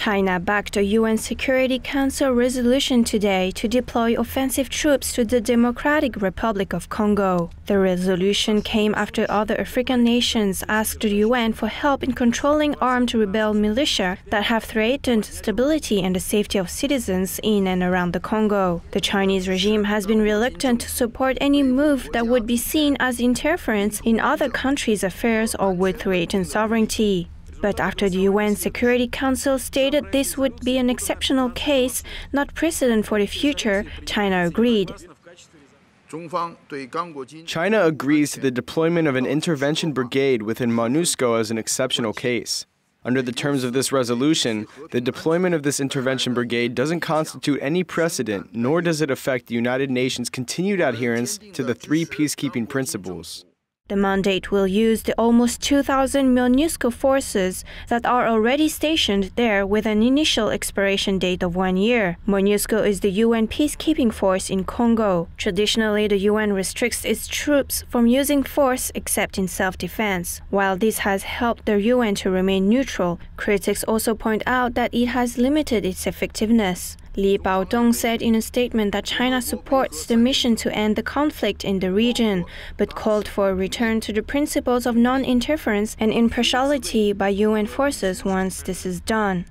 China backed a UN Security Council resolution today to deploy offensive troops to the Democratic Republic of Congo. The resolution came after other African nations asked the UN for help in controlling armed rebel militia that have threatened stability and the safety of citizens in and around the Congo. The Chinese regime has been reluctant to support any move that would be seen as interference in other countries' affairs or would threaten sovereignty. But after the UN Security Council stated this would be an exceptional case, not precedent for the future, China agreed. China agrees to the deployment of an intervention brigade within MONUSCO as an exceptional case. Under the terms of this resolution, the deployment of this intervention brigade doesn't constitute any precedent, nor does it affect the United Nations' continued adherence to the three peacekeeping principles. The mandate will use the almost 2,000 MONUSCO forces that are already stationed there with an initial expiration date of 1 year. MONUSCO is the UN peacekeeping force in Congo. Traditionally, the UN restricts its troops from using force except in self-defense. While this has helped the UN to remain neutral, critics also point out that it has limited its effectiveness. Li Baodong said in a statement that China supports the mission to end the conflict in the region, but called for a return to the principles of non-interference and impartiality by UN forces once this is done.